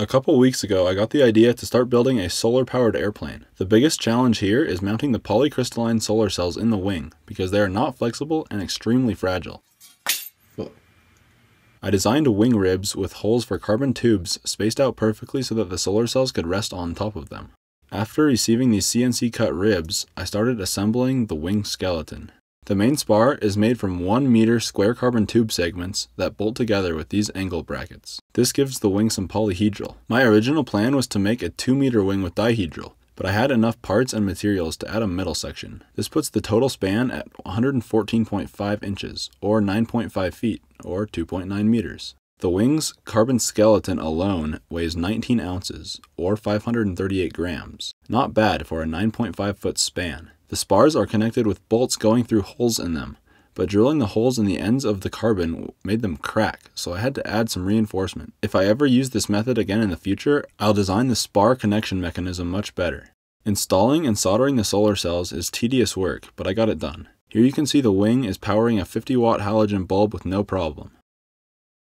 A couple weeks ago, I got the idea to start building a solar-powered airplane. The biggest challenge here is mounting the polycrystalline solar cells in the wing, because they are not flexible and extremely fragile. I designed wing ribs with holes for carbon tubes spaced out perfectly so that the solar cells could rest on top of them. After receiving these CNC-cut ribs, I started assembling the wing skeleton. The main spar is made from 1 meter square carbon tube segments that bolt together with these angle brackets. This gives the wing some polyhedral. My original plan was to make a 2 meter wing with dihedral, but I had enough parts and materials to add a middle section. This puts the total span at 114.5 inches, or 9.5 feet, or 2.9 meters. The wing's carbon skeleton alone weighs 19 ounces, or 538 grams. Not bad for a 9.5 foot span. The spars are connected with bolts going through holes in them, but drilling the holes in the ends of the carbon made them crack, so I had to add some reinforcement. If I ever use this method again in the future, I'll design the spar connection mechanism much better. Installing and soldering the solar cells is tedious work, but I got it done. Here you can see the wing is powering a 50-watt halogen bulb with no problem.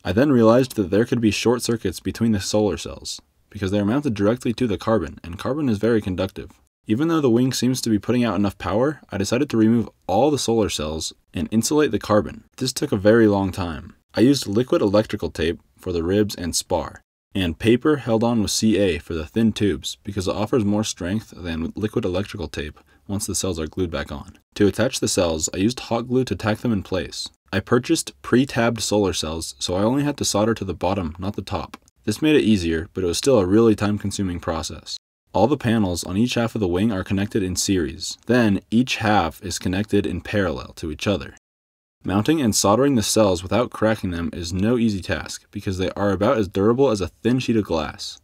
I then realized that there could be short circuits between the solar cells, because they are mounted directly to the carbon, and carbon is very conductive. Even though the wing seems to be putting out enough power, I decided to remove all the solar cells and insulate the carbon. This took a very long time. I used liquid electrical tape for the ribs and spar, and paper held on with CA for the thin tubes because it offers more strength than liquid electrical tape once the cells are glued back on. To attach the cells, I used hot glue to tack them in place. I purchased pre-tabbed solar cells, so I only had to solder to the bottom, not the top. This made it easier, but it was still a really time-consuming process. All the panels on each half of the wing are connected in series, then each half is connected in parallel to each other. Mounting and soldering the cells without cracking them is no easy task because they are about as durable as a thin sheet of glass.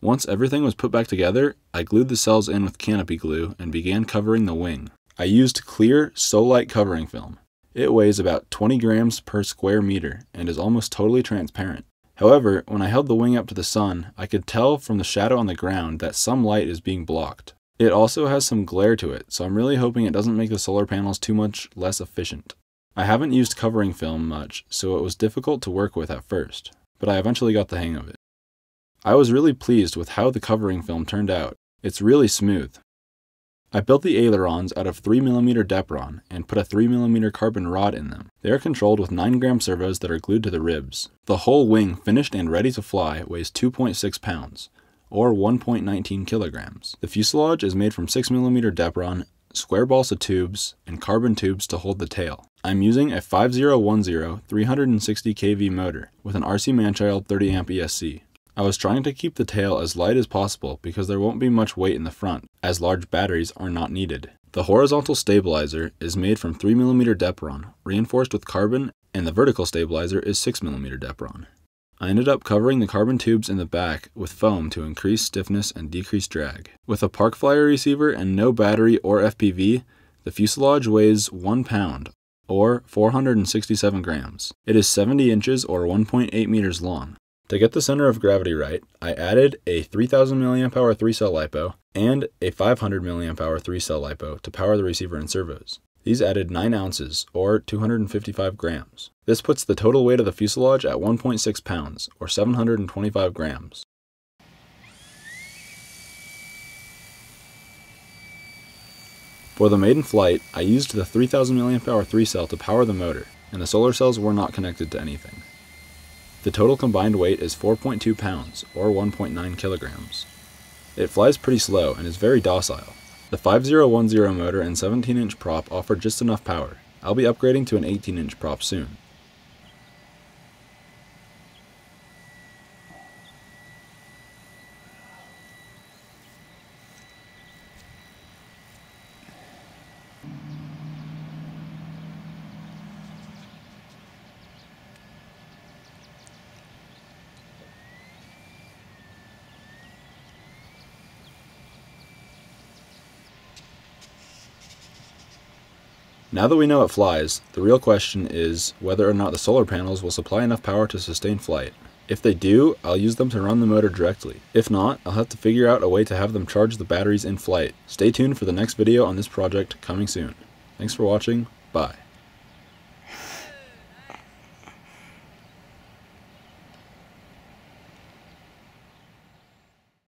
Once everything was put back together, I glued the cells in with canopy glue and began covering the wing. I used clear Solite covering film. It weighs about 20 grams per square meter and is almost totally transparent. However, when I held the wing up to the sun, I could tell from the shadow on the ground that some light is being blocked. It also has some glare to it, so I'm really hoping it doesn't make the solar panels too much less efficient. I haven't used covering film much, so it was difficult to work with at first, but I eventually got the hang of it. I was really pleased with how the covering film turned out. It's really smooth. I built the ailerons out of 3mm Depron and put a 3mm carbon rod in them. They are controlled with 9-gram servos that are glued to the ribs. The whole wing, finished and ready to fly, weighs 2.6 pounds, or 1.19 kilograms. The fuselage is made from 6mm Depron, square balsa tubes, and carbon tubes to hold the tail. I'm using a 5010 360kV motor with an RC Manchild 30-amp ESC. I was trying to keep the tail as light as possible because there won't be much weight in the front, as large batteries are not needed. The horizontal stabilizer is made from 3mm Depron, reinforced with carbon, and the vertical stabilizer is 6mm Depron. I ended up covering the carbon tubes in the back with foam to increase stiffness and decrease drag. With a Park Flyer receiver and no battery or FPV, the fuselage weighs 1 pound, or 467 grams. It is 70 inches or 1.8 meters long. To get the center of gravity right, I added a 3000 mAh 3-cell lipo and a 500 mAh 3-cell lipo to power the receiver and servos. These added 9 ounces, or 255 grams. This puts the total weight of the fuselage at 1.6 pounds, or 725 grams. For the maiden flight, I used the 3000 mAh 3-cell to power the motor, and the solar cells were not connected to anything. The total combined weight is 4.2 pounds, or 1.9 kilograms. It flies pretty slow and is very docile. The 5010 motor and 17-inch prop offer just enough power. I'll be upgrading to an 18-inch prop soon. Now that we know it flies, the real question is whether or not the solar panels will supply enough power to sustain flight. If they do, I'll use them to run the motor directly. If not, I'll have to figure out a way to have them charge the batteries in flight. Stay tuned for the next video on this project coming soon. Thanks for watching. Bye.